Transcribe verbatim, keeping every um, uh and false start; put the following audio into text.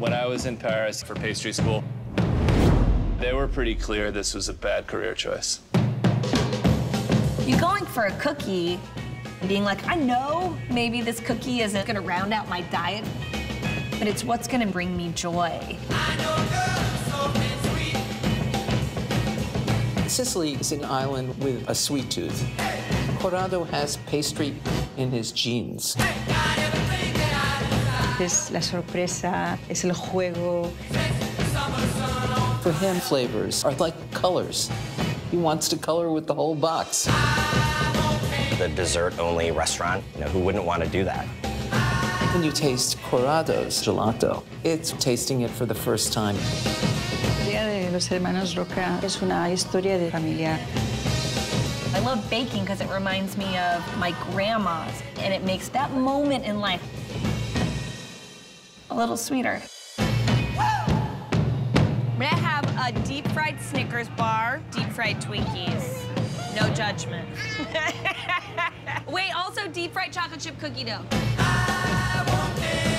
When I was in Paris for pastry school, they were pretty clear this was a bad career choice. You going for a cookie, being like, I know maybe this cookie isn't gonna round out my diet, but it's what's gonna bring me joy. I know girls, so Sicily is an island with a sweet tooth. Hey. Corrado has pastry in his genes. Hey. Es la sorpresa, es el juego. For him, flavors are like colors. He wants to color with the whole box. The dessert-only restaurant, you know, who wouldn't want to do that? When you taste Corrado's gelato, it's tasting it for the first time. La historia de los Hermanos Roca es una historia de familia. I love baking because it reminds me of my grandma's, and it makes that moment in life a little sweeter. I'm gonna have a deep fried Snickers bar, deep fried Twinkies. No judgment. Wait, also deep fried chocolate chip cookie dough. I want it.